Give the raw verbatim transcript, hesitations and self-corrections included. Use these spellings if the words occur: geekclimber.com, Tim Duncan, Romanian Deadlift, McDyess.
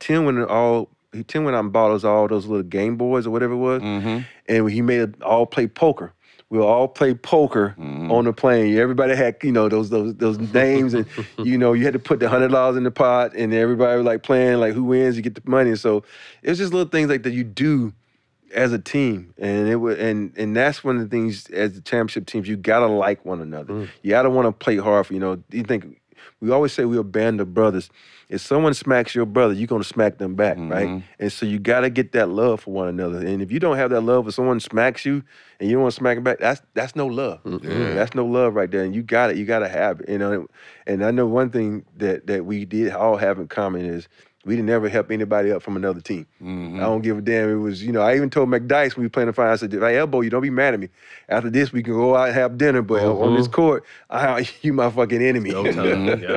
Tim went all he Tim went out and bought us all those little Game Boys or whatever it was, mm-hmm. and he made us all play poker. We all play poker mm-hmm. on the plane. Everybody had, you know, those those those names, and you know, you had to put the hundred dollars in the pot, and everybody was like playing, like who wins, you get the money. And so it's just little things like that you do as a team, and it was, and and that's one of the things as the championship teams, you gotta like one another. Mm. You gotta want to play hard for, you know. You think we always say we're a band of brothers. If someone smacks your brother, you're gonna smack them back, mm-hmm. right? And so you gotta get that love for one another. And if you don't have that love, if someone smacks you and you don't want to smack them back, that's that's no love. Mm-hmm. That's no love right there. And you got it. You gotta have it. You know. And I know one thing that that we did all have in common is we didn't ever help anybody up from another team. Mm-hmm. I don't give a damn. It was, you know, I even told McDyess when we were playing the final, I said, if I elbow you, don't be mad at me. After this, we can go out and have dinner, but mm-hmm. on this court, I, you my fucking enemy. No time. Yeah.